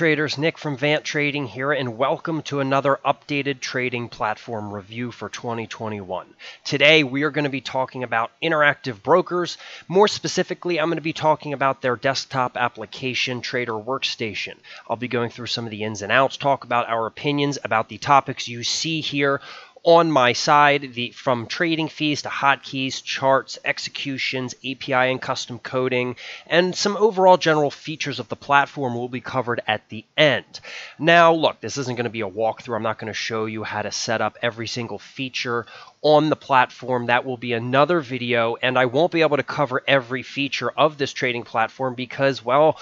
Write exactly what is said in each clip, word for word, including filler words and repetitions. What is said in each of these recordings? traders, Nick from Vant Trading here, and welcome to another updated trading platform review for twenty twenty-one. Today we are going to be talking about Interactive Brokers. More specifically, I'm going to be talking about their desktop application, Trader Workstation. I'll be going through some of the ins and outs, talk about our opinions about the topics you see here on my side, the from trading fees to hotkeys, charts, executions, A P I and custom coding, and some overall general features of the platform will be covered at the end. Now, look, this isn't going to be a walkthrough. I'm not going to show you how to set up every single feature on the platform. That will be another video, and I won't be able to cover every feature of this trading platform because, well,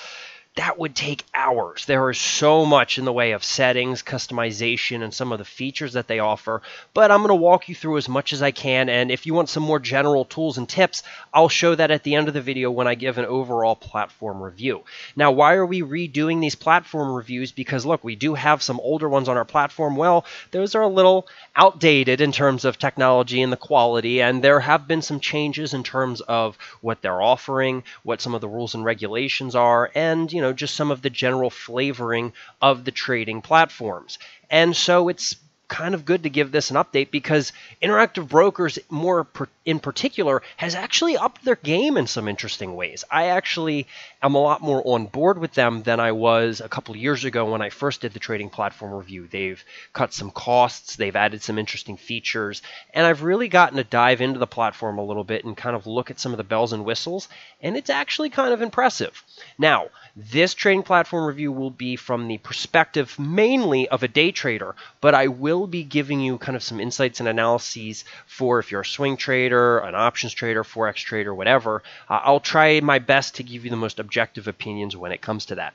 that would take hours. There is so much in the way of settings, customization, and some of the features that they offer, but I'm going to walk you through as much as I can, and if you want some more general tools and tips, I'll show that at the end of the video when I give an overall platform review. Now, why are we redoing these platform reviews? Because, look, we do have some older ones on our platform. Well, those are a little outdated in terms of technology and the quality, and there have been some changes in terms of what they're offering, what some of the rules and regulations are, and, you know, just some of the general flavoring of the trading platforms. And so it's kind of good to give this an update because Interactive Brokers, more in particular, has actually upped their game in some interesting ways. I actually am a lot more on board with them than I was a couple years ago when I first did the trading platform review. They've cut some costs, they've added some interesting features, and I've really gotten to dive into the platform a little bit and kind of look at some of the bells and whistles, and it's actually kind of impressive. Now, this trading platform review will be from the perspective mainly of a day trader, but I will We'll be giving you kind of some insights and analyses for if you're a swing trader, an options trader, forex trader, whatever. Uh, I'll try my best to give you the most objective opinions when it comes to that.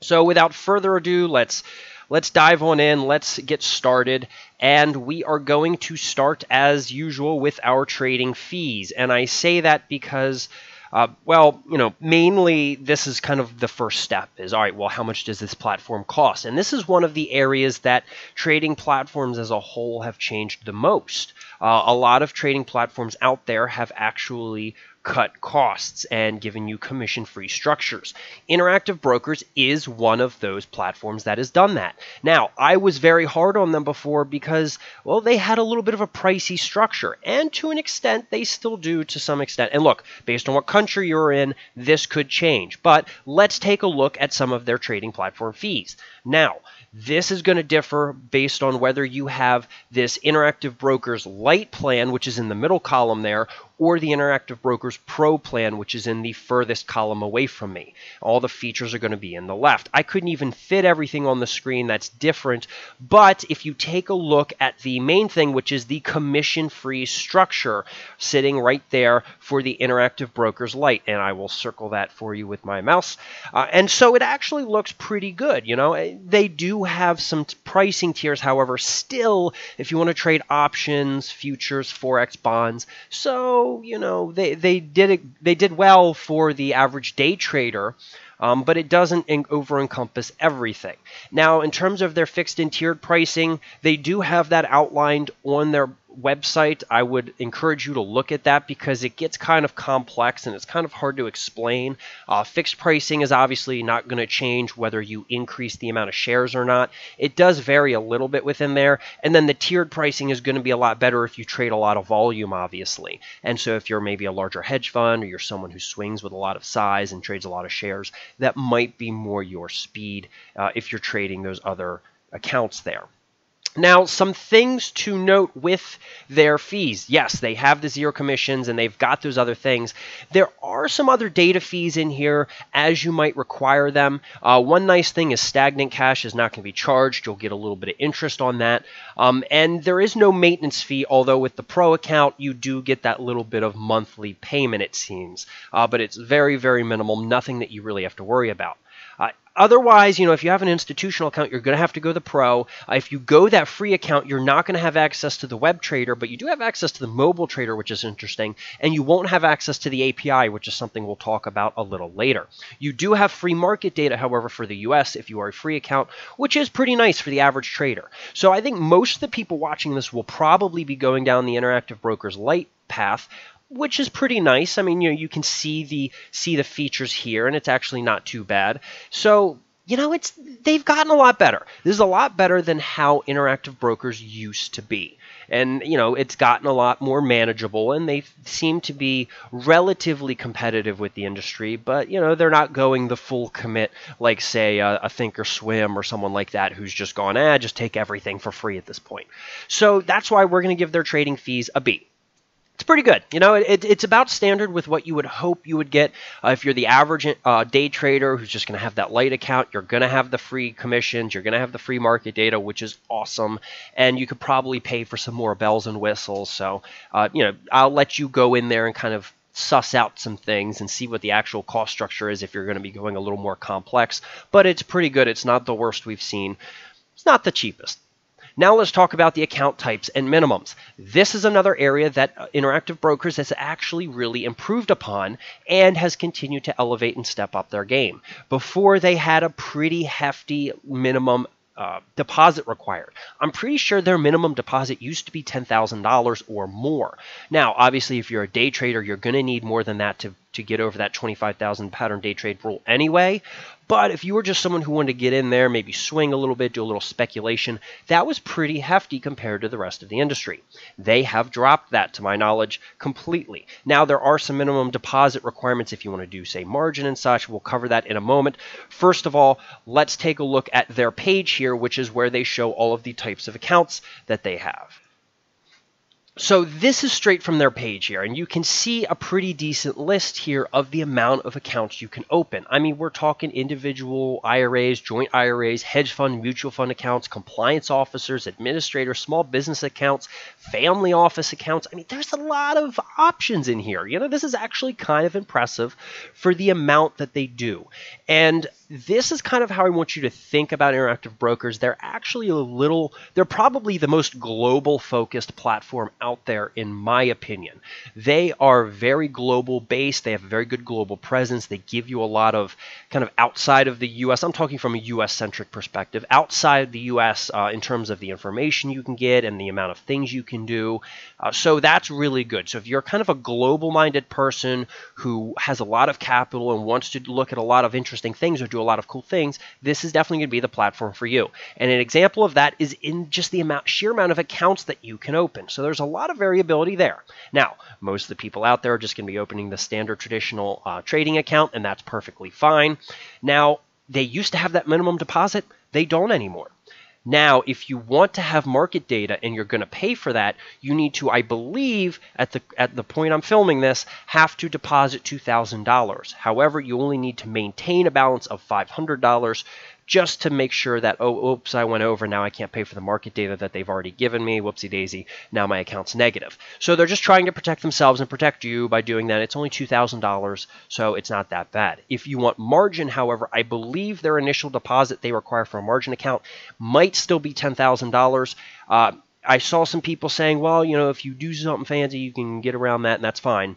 So without further ado, let's let's dive on in. Let's get started. And we are going to start as usual with our trading fees. And I say that because Uh, well, you know, mainly this is kind of the first step is, all right, well, how much does this platform cost? And this is one of the areas that trading platforms as a whole have changed the most. Uh, a lot of trading platforms out there have actually cut costs and given you commission-free structures. Interactive Brokers is one of those platforms that has done that. Now, I was very hard on them before because, well, they had a little bit of a pricey structure, and to an extent, they still do to some extent. And look, based on what country you're in, this could change. But let's take a look at some of their trading platform fees. Now, this is going to differ based on whether you have this Interactive Brokers Lite plan, which is in the middle column there, or the Interactive Brokers Pro plan, which is in the furthest column away from me. All the features are going to be in the left. I couldn't even fit everything on the screen that's different, but if you take a look at the main thing, which is the commission-free structure sitting right there for the Interactive Brokers Lite, and I will circle that for you with my mouse. Uh, and so it actually looks pretty good. You know, they do have some pricing tiers, however, still, if you want to trade options, futures, forex, bonds, so you know, they, they did it, they did well for the average day trader, um, but it doesn't over encompass everything. Now, in terms of their fixed and tiered pricing, they do have that outlined on their website. I would encourage you to look at that because it gets kind of complex and it's kind of hard to explain. Uh, fixed pricing is obviously not going to change whether you increase the amount of shares or not. It does vary a little bit within there. And then the tiered pricing is going to be a lot better if you trade a lot of volume, obviously. And so if you're maybe a larger hedge fund or you're someone who swings with a lot of size and trades a lot of shares, that might be more your speed uh, if you're trading those other accounts there. Now, some things to note with their fees. Yes, they have the zero commissions and they've got those other things. There are some other data fees in here as you might require them. Uh, one nice thing is stagnant cash is not going to be charged. You'll get a little bit of interest on that. Um, and there is no maintenance fee, although with the Pro account, you do get that little bit of monthly payment, it seems. Uh, but it's very, very minimal, nothing that you really have to worry about. Uh, Otherwise, you know, if you have an institutional account, you're going to have to go to the Pro. Uh, if you go that free account, you're not going to have access to the web trader, but you do have access to the mobile trader, which is interesting, and you won't have access to the A P I, which is something we'll talk about a little later. You do have free market data, however, for the U S if you are a free account, which is pretty nice for the average trader. So I think most of the people watching this will probably be going down the Interactive Brokers Lite path, which is pretty nice. I mean, you know, you can see the see the features here, and it's actually not too bad. So you know, it's they've gotten a lot better. This is a lot better than how Interactive Brokers used to be. And, you know, it's gotten a lot more manageable, and they seem to be relatively competitive with the industry, but, you know, they're not going the full commit like, say, a, a ThinkOrSwim or someone like that who's just gone, ah, just take everything for free at this point. So that's why we're going to give their trading fees a B. It's pretty good. You know, it, it's about standard with what you would hope you would get. Uh, if you're the average uh, day trader who's just going to have that light account, you're going to have the free commissions, you're going to have the free market data, which is awesome. And you could probably pay for some more bells and whistles. So, uh, you know, I'll let you go in there and kind of suss out some things and see what the actual cost structure is if you're going to be going a little more complex. But it's pretty good. It's not the worst we've seen. It's not the cheapest. Now let's talk about the account types and minimums. This is another area that Interactive Brokers has actually really improved upon and has continued to elevate and step up their game. Before, they had a pretty hefty minimum uh, deposit required. I'm pretty sure their minimum deposit used to be ten thousand dollars or more. Now, obviously, if you're a day trader, you're going to need more than that to, to get over that twenty-five thousand pattern day trade rule anyway. But if you were just someone who wanted to get in there, maybe swing a little bit, do a little speculation, that was pretty hefty compared to the rest of the industry. They have dropped that, to my knowledge, completely. Now, there are some minimum deposit requirements if you want to do, say, margin and such. We'll cover that in a moment. First of all, let's take a look at their page here, which is where they show all of the types of accounts that they have. So this is straight from their page here, and you can see a pretty decent list here of the amount of accounts you can open. I mean, we're talking individual I R As, joint I R As, hedge fund, mutual fund accounts, compliance officers, administrators, small business accounts, family office accounts. I mean, there's a lot of options in here. You know, this is actually kind of impressive for the amount that they do. And this is kind of how I want you to think about Interactive Brokers. They're actually a little, they're probably the most global focused platform out there, in my opinion. They are very global based. They have a very good global presence. They give you a lot of kind of outside of the U S. I'm talking from a U S centric perspective, outside the U S uh, in terms of the information you can get and the amount of things you can do. Uh, so that's really good. So if you're kind of a global minded person who has a lot of capital and wants to look at a lot of interesting things or do a lot of cool things, this is definitely going to be the platform for you. And an example of that is in just the amount, sheer amount of accounts that you can open. So there's a lot of variability there. Now, most of the people out there are just going to be opening the standard traditional uh, trading account, and that's perfectly fine. Now, they used to have that minimum deposit. They don't anymore. Now, if you want to have market data and you're going to pay for that, you need to, I believe, at the at the point I'm filming this, have to deposit two thousand dollars. However, you only need to maintain a balance of five hundred dollars just to make sure that, oh, oops, I went over. Now I can't pay for the market data that they've already given me. Whoopsie daisy. Now my account's negative. So they're just trying to protect themselves and protect you by doing that. It's only two thousand dollars, so it's not that bad. If you want margin, however, I believe their initial deposit they require for a margin account might still be ten thousand dollars. Uh, I saw some people saying, well, you know, if you do something fancy, you can get around that, and that's fine.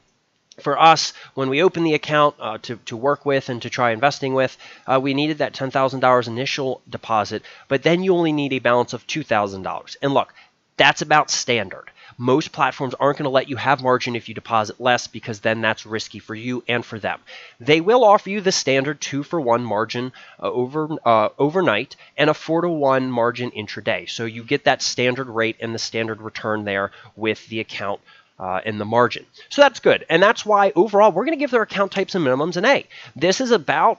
For us, when we opened the account uh, to, to work with and to try investing with, uh, we needed that ten thousand dollars initial deposit, but then you only need a balance of two thousand dollars. And look, that's about standard. Most platforms aren't going to let you have margin if you deposit less, because then that's risky for you and for them. They will offer you the standard two for one margin uh, over uh, overnight and a four to one margin intraday. So you get that standard rate and the standard return there with the account Uh, in the margin. So that's good. And that's why overall we're going to give their account types and minimums an A. This is about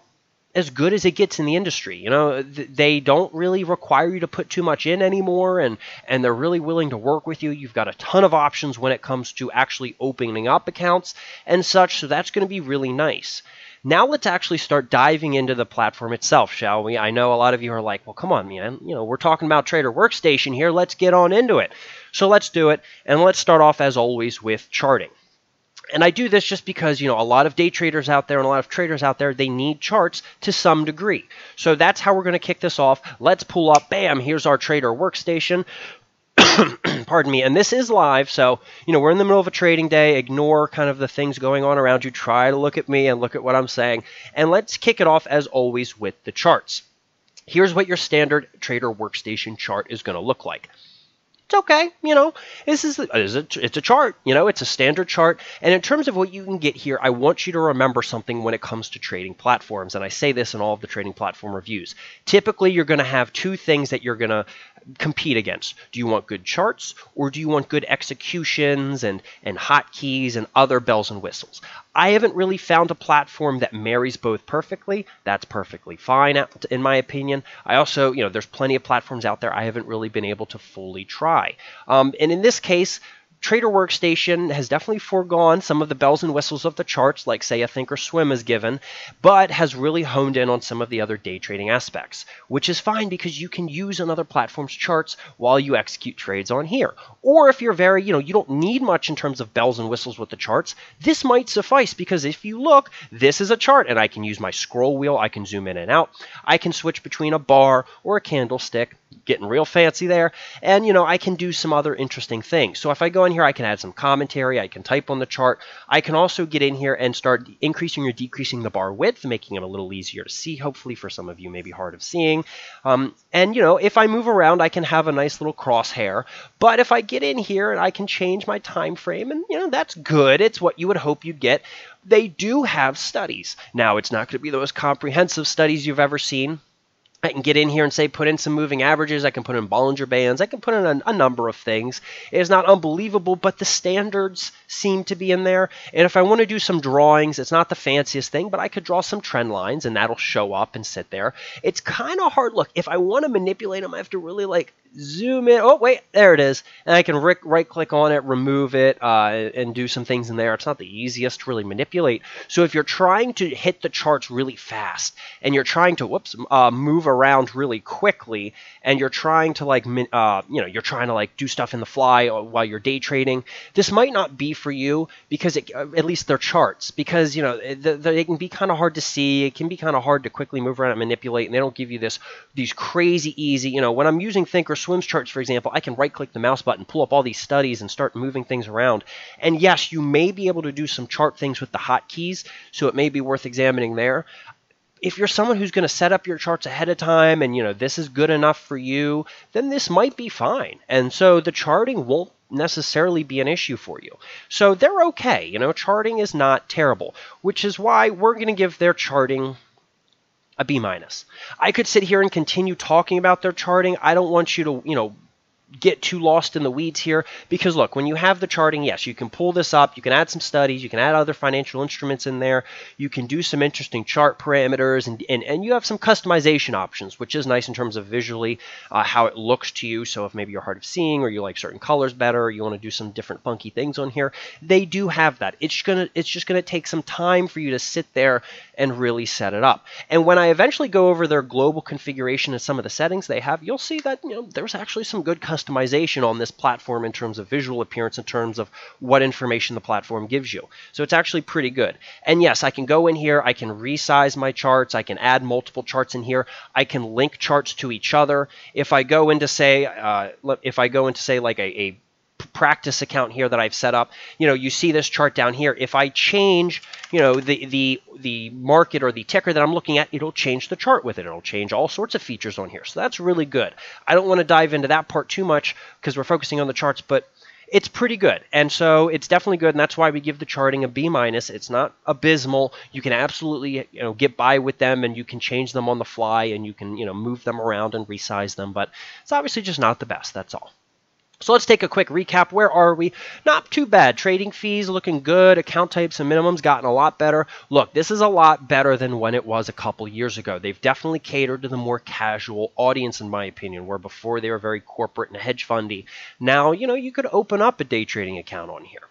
as good as it gets in the industry. You know, th they don't really require you to put too much in anymore, and and they're really willing to work with you. You've got a ton of options when it comes to actually opening up accounts and such. So that's going to be really nice. Now let's actually start diving into the platform itself, shall we? I know a lot of you are like, well, come on, man. You know, we're talking about Trader Workstation here. Let's get on into it. So let's do it. And let's start off, as always, with charting. And I do this just because, you know, a lot of day traders out there and a lot of traders out there, they need charts to some degree. So that's how we're going to kick this off. Let's pull up. Bam, here's our Trader Workstation. Pardon me. And this is live. So, you know, we're in the middle of a trading day. Ignore kind of the things going on around you. Try to look at me and look at what I'm saying. And let's kick it off, as always, with the charts. Here's what your standard Trader Workstation chart is going to look like. it's okay, you know, this is, it's a chart, you know, it's a standard chart. And in terms of what you can get here, I want you to remember something when it comes to trading platforms. And I say this in all of the trading platform reviews. Typically, you're going to have two things that you're going to compete against. Do you want good charts, or do you want good executions and, and hotkeys and other bells and whistles? I haven't really found a platform that marries both perfectly. That's perfectly fine, in my opinion. I also, you know, there's plenty of platforms out there I haven't really been able to fully try. Um, and in this case, Trader Workstation has definitely foregone some of the bells and whistles of the charts, like, say, a ThinkOrSwim is given, but has really honed in on some of the other day trading aspects, which is fine because you can use another platform's charts while you execute trades on here. Or if you're very, you know, you don't need much in terms of bells and whistles with the charts, this might suffice, because if you look, this is a chart, and I can use my scroll wheel, I can zoom in and out, I can switch between a bar or a candlestick, getting real fancy there, and, you know, I can do some other interesting things. So if I go in here, I can add some commentary, I can type on the chart, I can also get in here and start increasing or decreasing the bar width, making it a little easier to see, hopefully for some of you, maybe hard of seeing. Um, and, you know, if I move around, I can have a nice little crosshair, but if I get in here and I can change my time frame, and, you know, that's good, it's what you would hope you'd get. They do have studies. Now, it's not going to be the most comprehensive studies you've ever seen. I can get in here and say, put in some moving averages. I can put in Bollinger Bands. I can put in a, a number of things. It is not unbelievable, but the standards seem to be in there. And if I want to do some drawings, it's not the fanciest thing, but I could draw some trend lines, and that'll show up and sit there. It's kind of hard. Look, if I want to manipulate them, I have to really, like, zoom in. Oh, wait, there it is. And I can right-click on it, remove it, uh, and do some things in there. It's not the easiest to really manipulate. So if you're trying to hit the charts really fast, and you're trying to, whoops, uh, move around really quickly, and you're trying to, like, uh, you know, you're trying to, like, do stuff in the fly while you're day trading, this might not be for you, because it, at least they're charts, because, you know, they, they can be kind of hard to see. It can be kind of hard to quickly move around and manipulate, and they don't give you this these crazy easy, you know, when I'm using ThinkOrSwim's charts, for example, I can right-click the mouse button, pull up all these studies, and start moving things around. And yes, you may be able to do some chart things with the hotkeys, so it may be worth examining there. If you're someone who's going to set up your charts ahead of time and, you know, this is good enough for you, then this might be fine. And so the charting won't necessarily be an issue for you. So they're okay. You know, charting is not terrible, which is why we're going to give their charting a B minus. I could sit here and continue talking about their charting. I don't want you to, you know, get too lost in the weeds here, because look, when you have the charting, yes, you can pull this up, you can add some studies, you can add other financial instruments in there, you can do some interesting chart parameters, and and, and you have some customization options, which is nice in terms of visually uh, how it looks to you. So if maybe you're hard of seeing, or you like certain colors better, or you want to do some different funky things on here, they do have that. It's gonna it's just gonna take some time for you to sit there and really set it up. And when I eventually go over their global configuration and some of the settings they have, you'll see that, you know, there's actually some good customization customization on this platform in terms of visual appearance, in terms of what information the platform gives you. So it's actually pretty good. And yes, I can go in here, I can resize my charts, I can add multiple charts in here, I can link charts to each other. If I go into say, uh, if I go into say like a, a practice account here that I've set up, you know, you see this chart down here. If I change, you know, the the the market or the ticker that I'm looking at, it'll change the chart with it. It'll change all sorts of features on here. So that's really good. I don't want to dive into that part too much because we're focusing on the charts, but it's pretty good. And so it's definitely good, and that's why we give the charting a B minus. It's not abysmal. You can absolutely, you know, get by with them, and you can change them on the fly, and you can, you know, move them around and resize them, but it's obviously just not the best, that's all. So let's take a quick recap. Where are we? Not too bad. Trading fees looking good. Account types and minimums gotten a lot better. Look, this is a lot better than when it was a couple years ago. They've definitely catered to the more casual audience, in my opinion, where before they were very corporate and hedge fundy. Now, you know, you could open up a day trading account on here.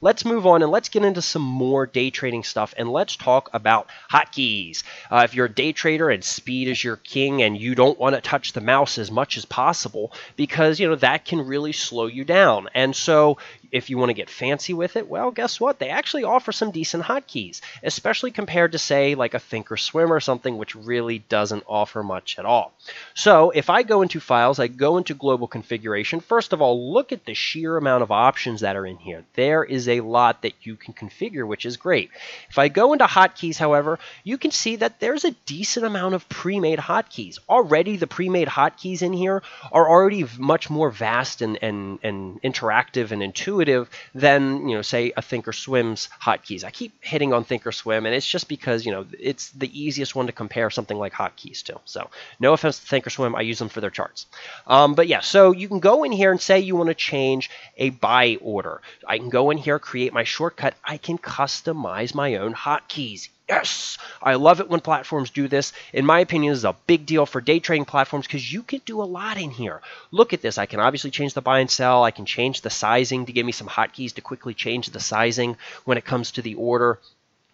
Let's move on and let's get into some more day trading stuff, and let's talk about hotkeys. Uh, if you're a day trader and speed is your king, and you don't want to touch the mouse as much as possible because, you know, that can really slow you down. And so If you want to get fancy with it, well, guess what? They actually offer some decent hotkeys, especially compared to, say, like a ThinkOrSwim or something, which really doesn't offer much at all. So if I go into files, I go into global configuration. First of all, look at the sheer amount of options that are in here. There is a lot that you can configure, which is great. If I go into hotkeys, however, you can see that there's a decent amount of pre-made hotkeys. Already the pre-made hotkeys in here are already much more vast and, and, and interactive and intuitive than, you know, say a ThinkOrSwim's hotkeys. I keep hitting on ThinkOrSwim, and it's just because, you know, it's the easiest one to compare something like hotkeys to. So no offense to ThinkOrSwim, I use them for their charts. Um, but yeah, so you can go in here and say you want to change a buy order. I can go in here, create my shortcut. I can customize my own hotkeys. Yes, I love it when platforms do this. In my opinion, this is a big deal for day trading platforms because you can do a lot in here. Look at this. I can obviously change the buy and sell. I can change the sizing to give me some hotkeys to quickly change the sizing when it comes to the order.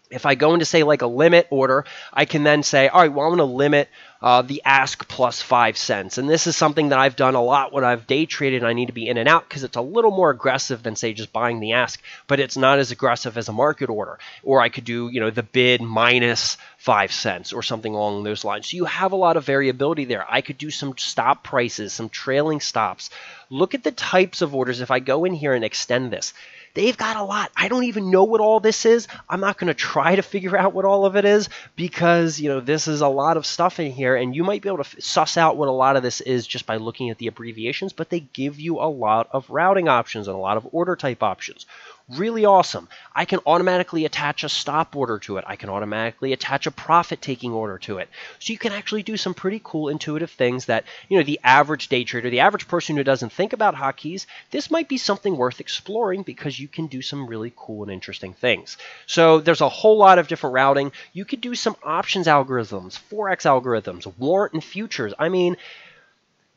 If I go into, say, like a limit order, I can then say, all right, well, I'm going to limit uh, the ask plus five cents. And this is something that I've done a lot when I've day traded and I need to be in and out because it's a little more aggressive than, say, just buying the ask, but it's not as aggressive as a market order. Or I could do, you know, the bid minus five cents or something along those lines. So you have a lot of variability there. I could do some stop prices, some trailing stops. Look at the types of orders. If I go in here and extend this, they've got a lot. I don't even know what all this is. I'm not going to try to figure out what all of it is because, you know, this is a lot of stuff in here, and you might be able to suss out what a lot of this is just by looking at the abbreviations, but they give you a lot of routing options and a lot of order type options. Really awesome. I can automatically attach a stop order to it. I can automatically attach a profit taking order to it. So you can actually do some pretty cool intuitive things that, you know, the average day trader, the average person who doesn't think about hotkeys, this might be something worth exploring because you can do some really cool and interesting things. So there's a whole lot of different routing. You could do some options algorithms, Forex algorithms, warrant and futures. I mean,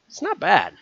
it's not bad.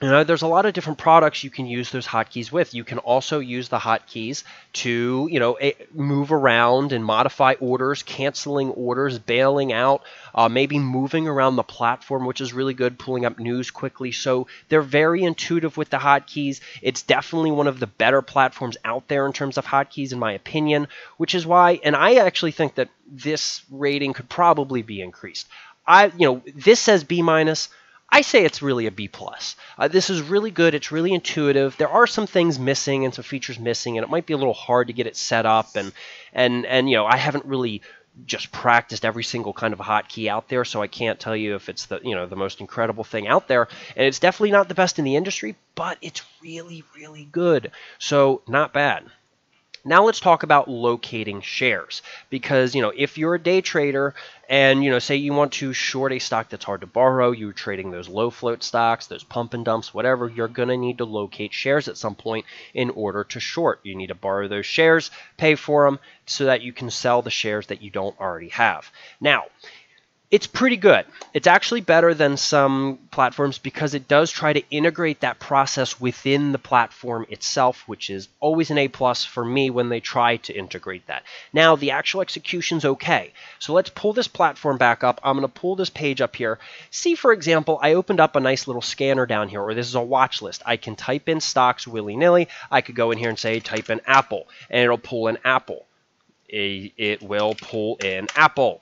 You know, there's a lot of different products you can use those hotkeys with. You can also use the hotkeys to, you know, move around and modify orders, canceling orders, bailing out, uh, maybe moving around the platform, which is really good, pulling up news quickly. So they're very intuitive with the hotkeys. It's definitely one of the better platforms out there in terms of hotkeys, in my opinion, which is why, and I actually think that this rating could probably be increased. I, you know, this says B minus. I say it's really a B plus. Uh, this is really good. It's really intuitive. There are some things missing and some features missing, and it might be a little hard to get it set up. And, and, and you know, I haven't really just practiced every single kind of hotkey out there, so I can't tell you if it's the, you know, the most incredible thing out there. And it's definitely not the best in the industry, but it's really, really good. So not bad. Now let's talk about locating shares because, you know, if you're a day trader and, you know, say you want to short a stock that's hard to borrow, you're trading those low float stocks, those pump and dumps, whatever, you're going to need to locate shares at some point in order to short. You need to borrow those shares, pay for them so that you can sell the shares that you don't already have. Now, it's pretty good. It's actually better than some platforms because it does try to integrate that process within the platform itself, which is always an A plus for me when they try to integrate that. Now, the actual execution's okay. So let's pull this platform back up. I'm going to pull this page up here. See, for example, I opened up a nice little scanner down here, or this is a watch list. I can type in stocks willy-nilly. I could go in here and say type in Apple, and it'll pull in Apple. It will pull in Apple.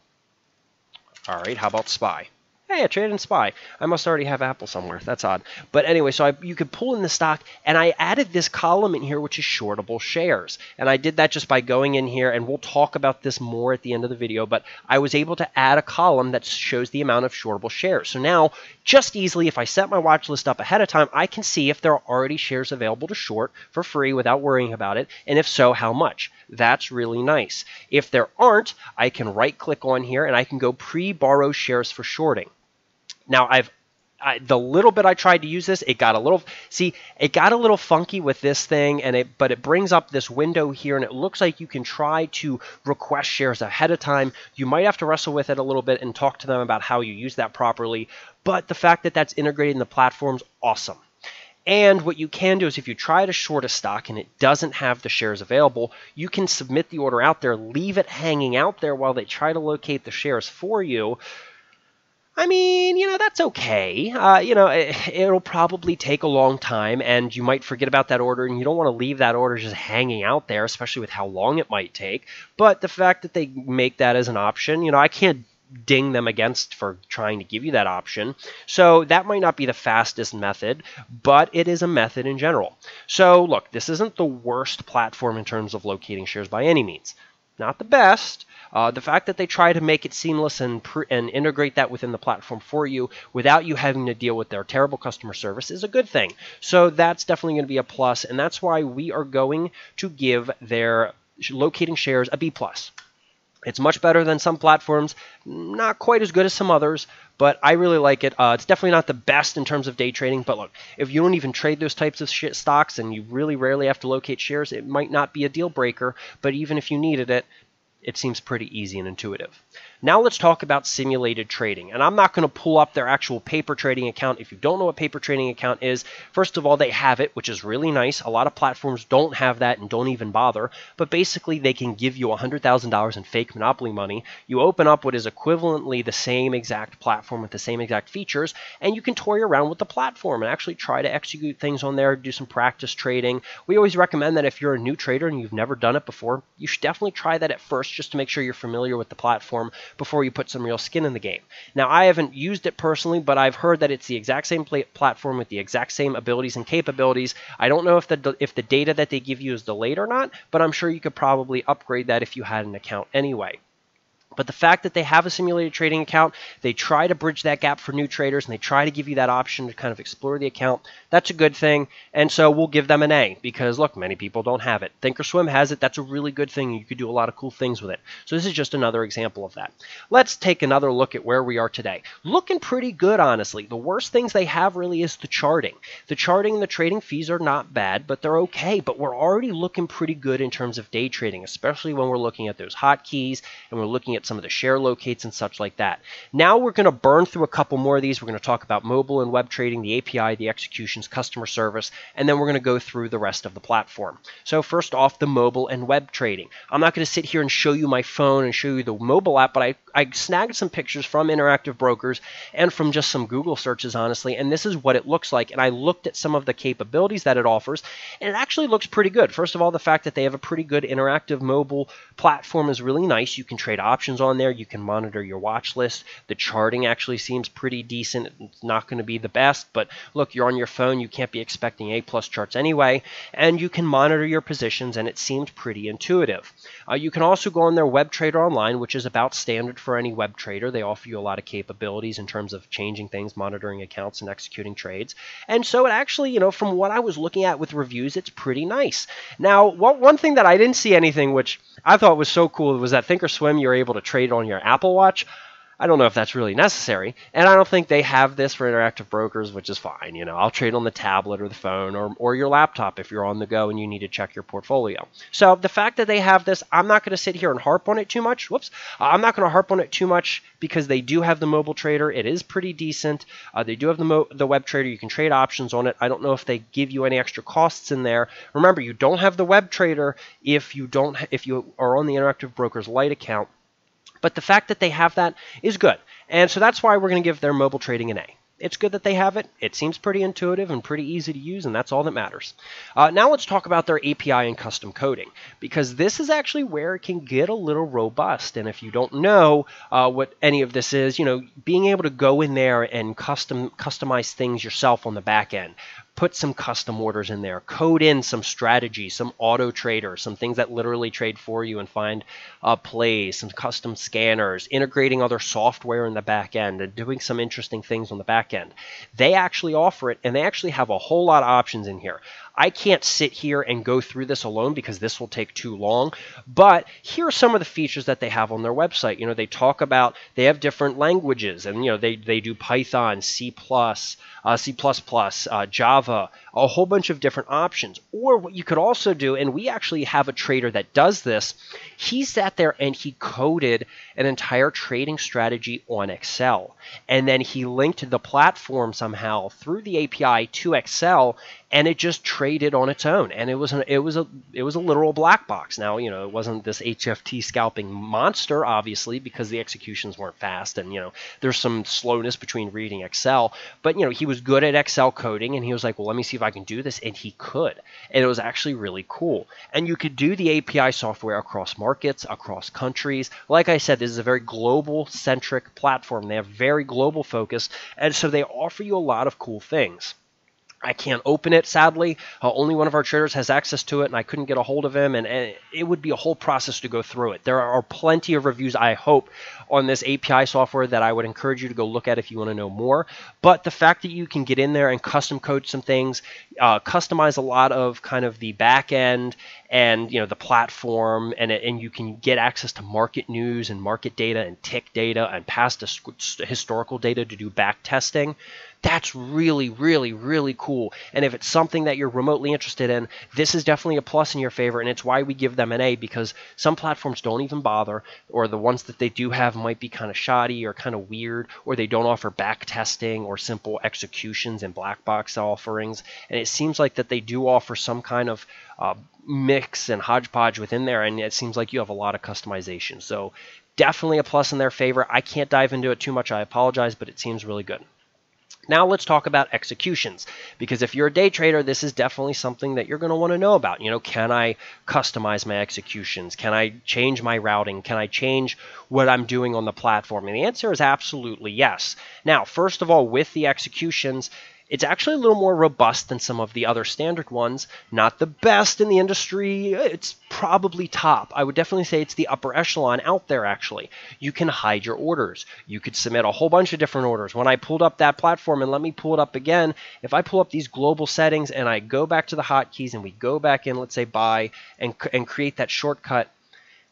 All right, how about S P Y? Hey, I traded in S P Y. I must already have Apple somewhere. That's odd. But anyway, so I, you could pull in the stock, and I added this column in here, which is shortable shares. And I did that just by going in here, and we'll talk about this more at the end of the video, but I was able to add a column that shows the amount of shortable shares. So now, just easily, if I set my watch list up ahead of time, I can see if there are already shares available to short for free without worrying about it, and if so, how much. That's really nice. If there aren't, I can right-click on here, and I can go pre-borrow shares for shorting. Now, I've I, the little bit I tried to use this, it got a little see, it got a little funky with this thing, and it but it brings up this window here, and it looks like you can try to request shares ahead of time. You might have to wrestle with it a little bit and talk to them about how you use that properly. But the fact that that's integrated in the platform's awesome. And what you can do is if you try to short a stock and it doesn't have the shares available, you can submit the order out there, leave it hanging out there while they try to locate the shares for you. I mean, you know, that's okay. Uh, you know, it, it'll probably take a long time, and you might forget about that order, and you don't want to leave that order just hanging out there, especially with how long it might take. But the fact that they make that as an option, you know, I can't ding them against for trying to give you that option. So that might not be the fastest method, but it is a method in general. So look, this isn't the worst platform in terms of locating shares by any means. Not the best. Uh, the fact that they try to make it seamless and, pr and integrate that within the platform for you without you having to deal with their terrible customer service is a good thing. So that's definitely going to be a plus, and that's why we are going to give their locating shares a B plus. It's much better than some platforms, not quite as good as some others, but I really like it. Uh, it's definitely not the best in terms of day trading, but look, if you don't even trade those types of shit stocks and you really rarely have to locate shares, it might not be a deal breaker, but even if you needed it, it seems pretty easy and intuitive. Now let's talk about simulated trading. And I'm not going to pull up their actual paper trading account. If you don't know what paper trading account is, first of all, they have it, which is really nice. A lot of platforms don't have that and don't even bother. But basically, they can give you one hundred thousand dollars in fake Monopoly money. You open up what is equivalently the same exact platform with the same exact features, and you can toy around with the platform and actually try to execute things on there, do some practice trading. We always recommend that if you're a new trader and you've never done it before, you should definitely try that at first, just to make sure you're familiar with the platform before you put some real skin in the game. Now, I haven't used it personally, but I've heard that it's the exact same platform with the exact same abilities and capabilities. I don't know if the if the data that they give you is delayed or not, but I'm sure you could probably upgrade that if you had an account anyway. But the fact that they have a simulated trading account, they try to bridge that gap for new traders, and they try to give you that option to kind of explore the account, that's a good thing. And so we'll give them an A because, look, many people don't have it. ThinkOrSwim has it. That's a really good thing. You could do a lot of cool things with it. So this is just another example of that. Let's take another look at where we are today. Looking pretty good, honestly. The worst things they have really is the charting. The charting and the trading fees are not bad, but they're okay. But we're already looking pretty good in terms of day trading, especially when we're looking at those hotkeys and we're looking at some of the share locates and such like that. Now we're going to burn through a couple more of these. We're going to talk about mobile and web trading, the A P I, the executions, customer service, and then we're going to go through the rest of the platform. So first off, the mobile and web trading. I'm not going to sit here and show you my phone and show you the mobile app, but I, I snagged some pictures from Interactive Brokers and from just some Google searches, honestly, and this is what it looks like. And I looked at some of the capabilities that it offers, and it actually looks pretty good. First of all, the fact that they have a pretty good interactive mobile platform is really nice. You can trade options on there, you can monitor your watch list. The charting actually seems pretty decent. It's not going to be the best, but look, you're on your phone, you can't be expecting A plus charts anyway, and you can monitor your positions, and it seemed pretty intuitive. Uh, you can also go on their web trader online, which is about standard for any web trader. They offer you a lot of capabilities in terms of changing things, monitoring accounts, and executing trades. And so it actually, you know, from what I was looking at with reviews, it's pretty nice. Now, what, one thing that I didn't see anything, which I thought was so cool, was that ThinkOrSwim, you're able to trade on your Apple Watch. I don't know if that's really necessary, and I don't think they have this for Interactive Brokers, which is fine. You know, I'll trade on the tablet or the phone or, or your laptop if you're on the go and you need to check your portfolio. So the fact that they have this, I'm not going to sit here and harp on it too much. Whoops. I'm not going to harp on it too much because they do have the mobile trader. It is pretty decent. Uh, they do have the, mo the web trader. You can trade options on it. I don't know if they give you any extra costs in there. Remember, you don't have the web trader if you, don't if you are on the Interactive Brokers Lite account. But the fact that they have that is good. And so that's why we're going to give their mobile trading an A. It's good that they have it. It seems pretty intuitive and pretty easy to use, and that's all that matters. Uh, now let's talk about their A P I and custom coding, because this is actually where it can get a little robust. And if you don't know uh, what any of this is, you know, being able to go in there and custom customize things yourself on the back end. Put some custom orders in there, code in some strategy, some auto traders, some things that literally trade for you and find uh, plays, some custom scanners, integrating other software in the back end and doing some interesting things on the back end. They actually offer it, and they actually have a whole lot of options in here. I can't sit here and go through this alone because this will take too long, but here are some of the features that they have on their website. You know, they talk about, they have different languages, and, you know, they, they do Python, C plus plus, uh, C plus plus, uh, Java, a whole bunch of different options. Or what you could also do, and we actually have a trader that does this, he sat there and he coded an entire trading strategy on Excel, and then he linked the platform somehow through the A P I to Excel, and it just traded on its own. And it was an, it was a it was a literal black box. Now, you know, it wasn't this H F T scalping monster, obviously, because the executions weren't fast, and you know, there's some slowness between reading Excel. But you know, he was good at Excel coding, and he was like, well, let me see if I can do this, and he could. And it was actually really cool. And you could do the A P I software across markets, across countries. Like I said, this is a very global-centric platform. They have very global focus, and so they offer you a lot of cool things. I can't open it, sadly. Uh, only one of our traders has access to it, and I couldn't get a hold of him, and, and it would be a whole process to go through it. There are plenty of reviews, I hope, on this A P I software that I would encourage you to go look at if you want to know more. But the fact that you can get in there and custom code some things, uh, customize a lot of kind of the back end and, you know, the platform, and, and you can get access to market news and market data and tick data and past historical data to do back testing. That's really, really, really cool. And if it's something that you're remotely interested in, this is definitely a plus in your favor, and it's why we give them an A, because some platforms don't even bother, or the ones that they do have might be kind of shoddy or kind of weird, or they don't offer back testing or simple executions and black box offerings. And it seems like that they do offer some kind of uh, mix and hodgepodge within there, and it seems like you have a lot of customization. So definitely a plus in their favor. I can't dive into it too much. I apologize, but it seems really good. Now let's talk about executions, because if you're a day trader, this is definitely something that you're going to want to know about. You know, can I customize my executions? Can I change my routing? Can I change what I'm doing on the platform? And the answer is absolutely yes. Now, first of all, with the executions, it's actually a little more robust than some of the other standard ones. Not the best in the industry. It's probably top. I would definitely say it's the upper echelon out there, actually. You can hide your orders. You could submit a whole bunch of different orders. When I pulled up that platform, and let me pull it up again, if I pull up these global settings and I go back to the hotkeys and we go back in, let's say buy, and, and create that shortcut,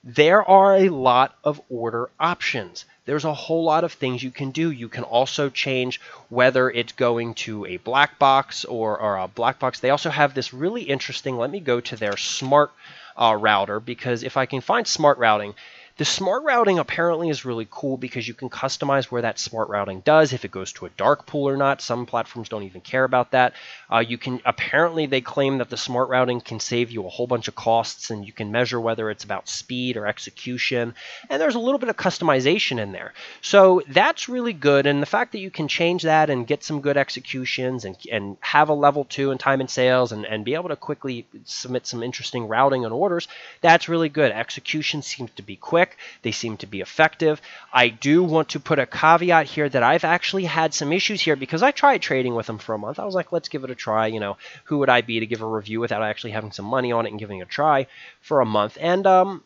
there are a lot of order options. There's a whole lot of things you can do. You can also change whether it's going to a black box or, or a black box. They also have this really interesting, let me go to their smart uh, router, because if I can find smart routing, the smart routing apparently is really cool because you can customize where that smart routing does, if it goes to a dark pool or not. Some platforms don't even care about that. Uh, you can, apparently they claim that the smart routing can save you a whole bunch of costs, and you can measure whether it's about speed or execution. And there's a little bit of customization in there. So that's really good. And the fact that you can change that and get some good executions and, and have a level two in time and sales and, and be able to quickly submit some interesting routing and orders, that's really good. Execution seems to be quick. They seem to be effective. I do want to put a caveat here that I've actually had some issues here, because I tried trading with them for a month. I was like, let's give it a try. You know, who would I be to give a review without actually having some money on it and giving it a try for a month? And um,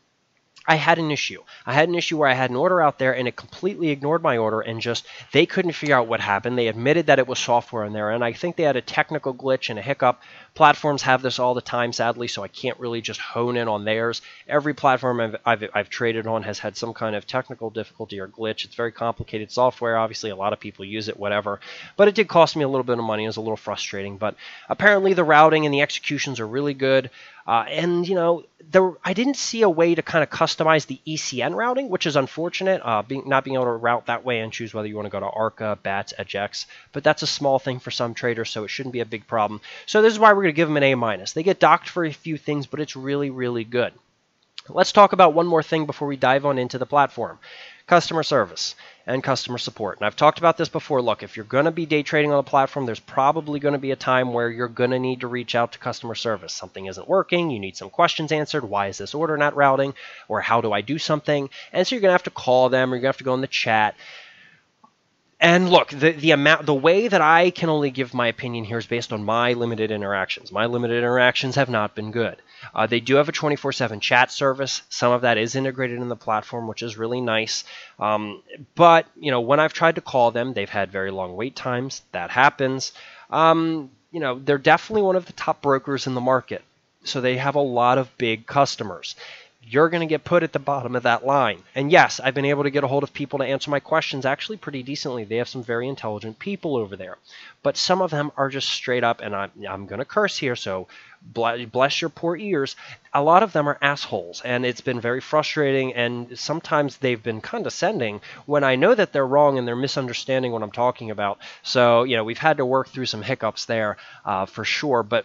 I had an issue. I had an issue where I had an order out there, and it completely ignored my order, and just they couldn't figure out what happened. They admitted that it was software in there, and I think they had a technical glitch and a hiccup. Platforms have this all the time, sadly, so I can't really just hone in on theirs. Every platform I've, I've, I've traded on has had some kind of technical difficulty or glitch. It's very complicated software. Obviously, a lot of people use it, whatever. But it did cost me a little bit of money. It was a little frustrating. But apparently, the routing and the executions are really good. Uh, and, you know, there, I didn't see a way to kind of customize the E C N routing, which is unfortunate, uh, being, not being able to route that way and choose whether you want to go to ARCA, BATS, Edgex. But that's a small thing for some traders, so it shouldn't be a big problem. So this is why we're going to give them an A minus. They get docked for a few things, but it's really, really good. Let's talk about one more thing before we dive on into the platform. Customer service and customer support. And I've talked about this before. Look, if you're going to be day trading on a platform, there's probably going to be a time where you're going to need to reach out to customer service. Something isn't working. You need some questions answered. Why is this order not routing? Or how do I do something? And so you're going to have to call them, or you're going to have to go in the chat. And look, the, the amount, the way that I can only give my opinion here is based on my limited interactions. My limited interactions have not been good. Uh, they do have a twenty-four seven chat service. Some of that is integrated in the platform, which is really nice. Um, but, you know, when I've tried to call them, they've had very long wait times. That happens. Um, you know, they're definitely one of the top brokers in the market. So they have a lot of big customers. You're going to get put at the bottom of that line. And yes, I've been able to get a hold of people to answer my questions actually pretty decently. They have some very intelligent people over there. But some of them are just straight up, and I'm, I'm going to curse here, so bless your poor ears, a lot of them are assholes, and it's been very frustrating, and sometimes they've been condescending when I know that they're wrong and they're misunderstanding what I'm talking about. So, you know, we've had to work through some hiccups there uh, for sure, but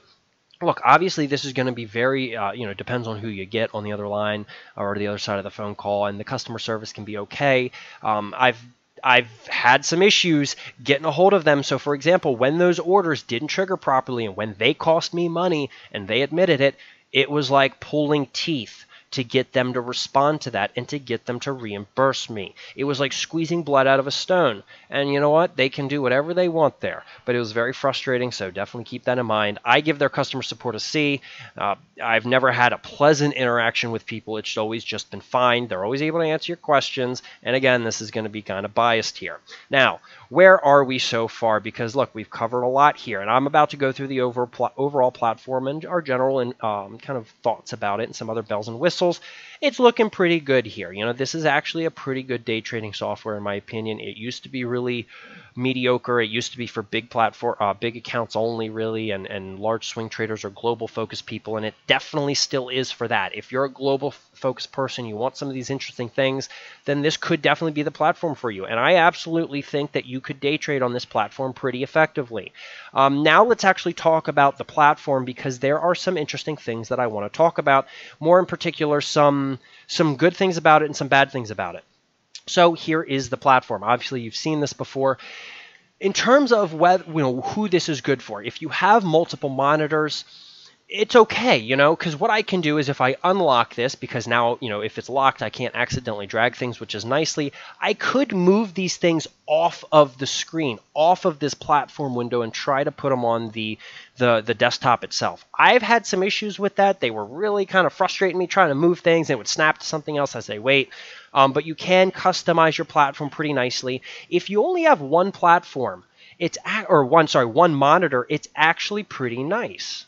look, obviously this is going to be very, uh, you know, depends on who you get on the other line or the other side of the phone call, and the customer service can be okay. Um, I've I've had some issues getting a hold of them. So, for example, when those orders didn't trigger properly and when they cost me money and they admitted it, it was like pulling teeth to get them to respond to that and to get them to reimburse me. It was like squeezing blood out of a stone. And you know what? They can do whatever they want there. But it was very frustrating, so definitely keep that in mind. I give their customer support a C. Uh, I've never had a pleasant interaction with people. It's always just been fine. They're always able to answer your questions. And again, this is going to be kind of biased here. Now, where are we so far? Because look, we've covered a lot here, and I'm about to go through the over pl- overall platform and our general and um, kind of thoughts about it and some other bells and whistles. It's looking pretty good here. You know, this is actually a pretty good day trading software in my opinion. It used to be really mediocre. It used to be for big platform, uh, big accounts only, really, and and large swing traders or global focused people. And it definitely still is for that. If you're a global focused person, you want some of these interesting things, then this could definitely be the platform for you. And I absolutely think that you could day trade on this platform pretty effectively. Um, now let's actually talk about the platform, because there are some interesting things that I want to talk about. More in particular, some some good things about it and some bad things about it. So here is the platform. Obviously, you've seen this before. In terms of whether, you know, who this is good for, if you have multiple monitors, it's okay, you know, because what I can do is if I unlock this, because now, you know, if it's locked, I can't accidentally drag things, which is nicely. I could move these things off of the screen, off of this platform window, and try to put them on the, the, the desktop itself. I've had some issues with that. They were really kind of frustrating me trying to move things, and it would snap to something else as they wait. Um, but you can customize your platform pretty nicely. If you only have one platform, it's at, or one, sorry, one monitor, it's actually pretty nice.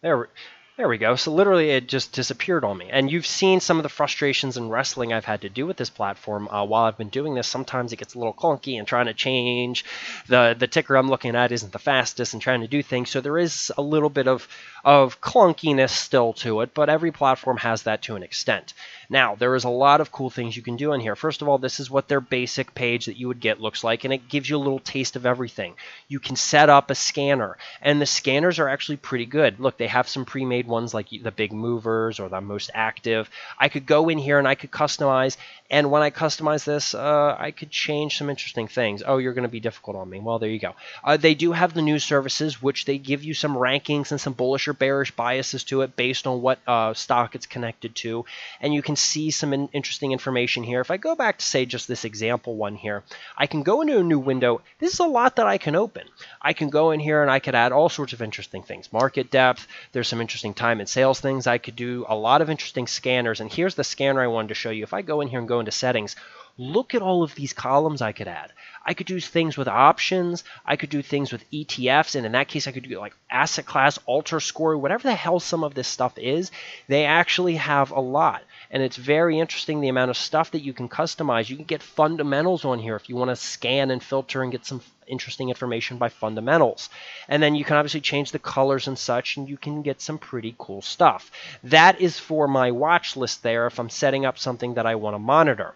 There, there we go. So literally it just disappeared on me. And you've seen some of the frustrations and wrestling I've had to do with this platform uh, while I've been doing this. Sometimes it gets a little clunky, and trying to change the, the ticker I'm looking at isn't the fastest, and trying to do things. So there is a little bit of, of clunkiness still to it, but every platform has that to an extent. Now, there is a lot of cool things you can do in here. First of all, this is what their basic page that you would get looks like, and it gives you a little taste of everything. You can set up a scanner, and the scanners are actually pretty good. Look, they have some pre-made ones like the big movers or the most active. I could go in here and I could customize, and when I customize this, uh, I could change some interesting things. Oh, you're going to be difficult on me. Well, there you go. Uh, they do have the news services, which they give you some rankings and some bullish or bearish biases to it based on what uh, stock it's connected to, and you can see some in interesting information here. If I go back to, say, just this example one here, I can go into a new window. This is a lot that I can open. I can go in here and I could add all sorts of interesting things. Market depth. There's some interesting time and sales things. I could do a lot of interesting scanners. And here's the scanner I wanted to show you. If I go in here and go into settings, look at all of these columns I could add. I could do things with options. I could do things with E T Fs. And in that case, I could do like asset class, alter score, whatever the hell some of this stuff is. They actually have a lot. And it's very interesting the amount of stuff that you can customize. You can get fundamentals on here if you want to scan and filter and get some interesting information by fundamentals. And then you can obviously change the colors and such, and you can get some pretty cool stuff. That is for my watch list there if I'm setting up something that I want to monitor.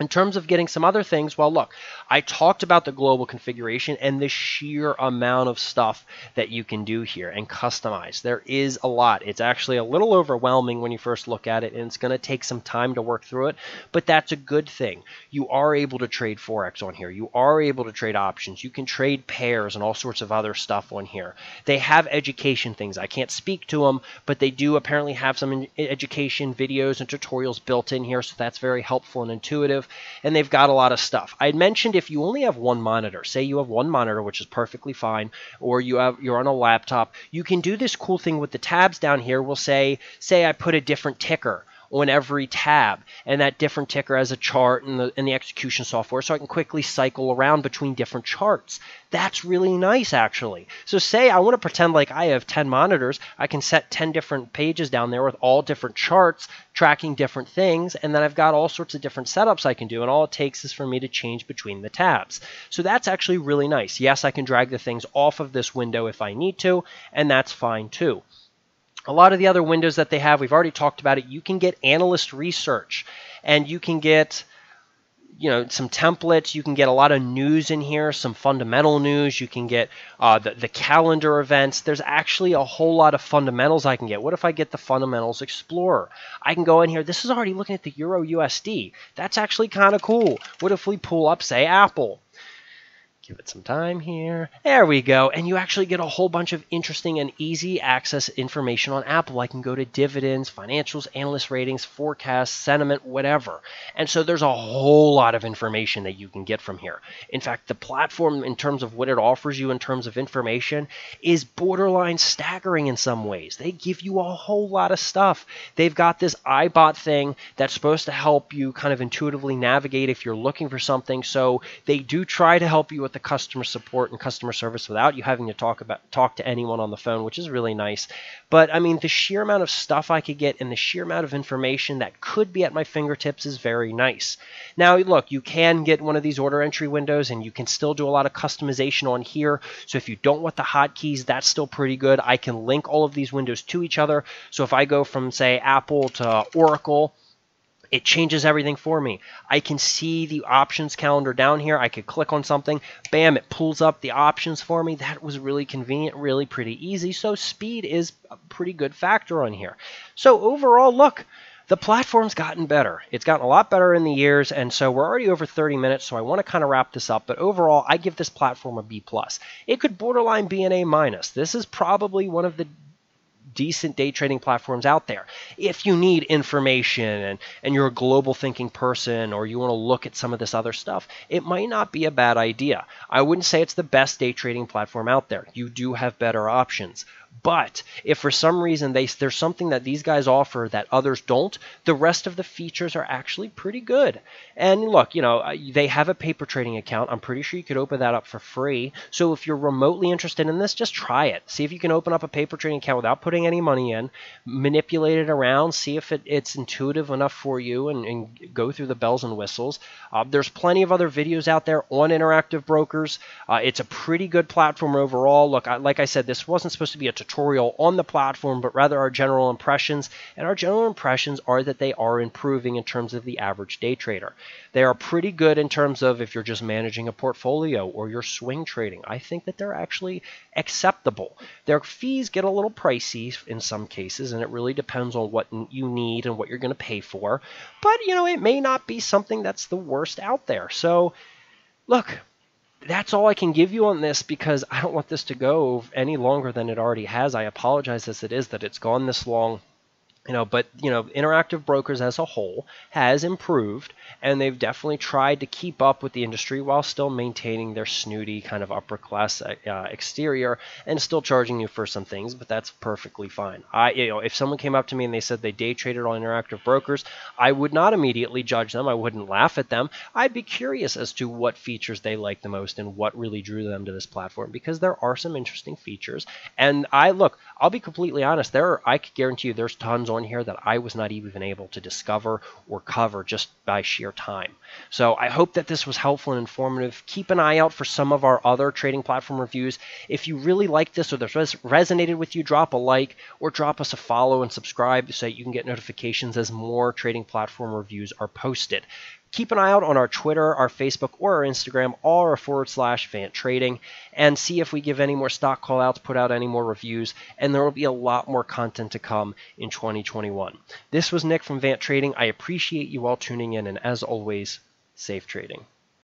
In terms of getting some other things, well, look, I talked about the global configuration and the sheer amount of stuff that you can do here and customize. There is a lot. It's actually a little overwhelming when you first look at it, and it's going to take some time to work through it, but that's a good thing. You are able to trade Forex on here. You are able to trade options. You can trade pairs and all sorts of other stuff on here. They have education things. I can't speak to them, but they do apparently have some education videos and tutorials built in here, so that's very helpful and intuitive. And they've got a lot of stuff. I mentioned if you only have one monitor, say you have one monitor, which is perfectly fine, or you have, you're on a laptop, you can do this cool thing with the tabs down here. We'll say, say I put a different ticker on every tab, and that different ticker has a chart in the, in the execution software, so I can quickly cycle around between different charts. That's really nice, actually. So say I want to pretend like I have ten monitors. I can set ten different pages down there with all different charts tracking different things, and then I've got all sorts of different setups I can do, and all it takes is for me to change between the tabs. So that's actually really nice. Yes, I can drag the things off of this window if I need to, and that's fine too. A lot of the other windows that they have, we've already talked about it. You can get analyst research, and you can get, you know, some templates. You can get a lot of news in here, some fundamental news. You can get uh, the, the calendar events. There's actually a whole lot of fundamentals I can get. What if I get the Fundamentals Explorer? I can go in here. This is already looking at the Euro U S D. That's actually kind of cool. What if we pull up, say, Apple? Give it some time here. There we go. And you actually get a whole bunch of interesting and easy access information on Apple. I can go to dividends, financials, analyst ratings, forecasts, sentiment, whatever. And so there's a whole lot of information that you can get from here. In fact, the platform, in terms of what it offers you in terms of information, is borderline staggering in some ways. They give you a whole lot of stuff. They've got this iBot thing that's supposed to help you kind of intuitively navigate if you're looking for something. So they do try to help you with the customer support and customer service without you having to talk about talk to anyone on the phone, which is really nice. But I mean, the sheer amount of stuff I could get and the sheer amount of information that could be at my fingertips is very nice. Now look, you can get one of these order entry windows and you can still do a lot of customization on here. So if you don't want the hotkeys, that's still pretty good. I can link all of these windows to each other. So if I go from, say, Apple to Oracle, it changes everything for me. I can see the options calendar down here. I could click on something. Bam, it pulls up the options for me. That was really convenient, really pretty easy. So speed is a pretty good factor on here. So overall, look, the platform's gotten better. It's gotten a lot better in the years, and so we're already over thirty minutes, so I want to kind of wrap this up. But overall, I give this platform a B plus. It could borderline be an A minus. This is probably one of the decent day trading platforms out there. If you need information and, and you're a global thinking person, or you want to look at some of this other stuff, it might not be a bad idea. I wouldn't say it's the best day trading platform out there. You do have better options. But if for some reason they, there's something that these guys offer that others don't, the rest of the features are actually pretty good. And look, you know, they have a paper trading account. I'm pretty sure you could open that up for free. So if you're remotely interested in this, just try it. See if you can open up a paper trading account without putting any money in, manipulate it around, see if it, it's intuitive enough for you, and, and go through the bells and whistles. Uh, there's plenty of other videos out there on Interactive Brokers. Uh, it's a pretty good platform overall. Look, I, like I said, this wasn't supposed to be a tutorial on the platform, but rather our general impressions, and our general impressions are that they are improving in terms of the average day trader. They are pretty good in terms of if you're just managing a portfolio or you're swing trading. I think that they're actually acceptable. Their fees get a little pricey in some cases, and it really depends on what you need and what you're going to pay for, but you know, it may not be something that's the worst out there. So look, that's all I can give you on this, because I don't want this to go any longer than it already has. I apologize as it is that it's gone this long, you know, but you know, Interactive Brokers as a whole has improved, and they've definitely tried to keep up with the industry while still maintaining their snooty kind of upper class uh, exterior and still charging you for some things, but that's perfectly fine. I, you know, if someone came up to me and they said they day traded on Interactive Brokers, I would not immediately judge them. I wouldn't laugh at them. I'd be curious as to what features they like the most and what really drew them to this platform, because there are some interesting features. And I look, I'll be completely honest, there are, I could guarantee you there's tons on here that I was not even able to discover or cover just by sheer time. So I hope that this was helpful and informative. Keep an eye out for some of our other trading platform reviews. If you really like this or this res resonated with you, drop a like or drop us a follow and subscribe so that you can get notifications as more trading platform reviews are posted. Keep an eye out on our Twitter, our Facebook, or our Instagram, all are forward slash Vant Trading, and see if we give any more stock callouts, put out any more reviews, and there will be a lot more content to come in twenty twenty-one. This was Nick from Vant Trading. I appreciate you all tuning in, and as always, safe trading.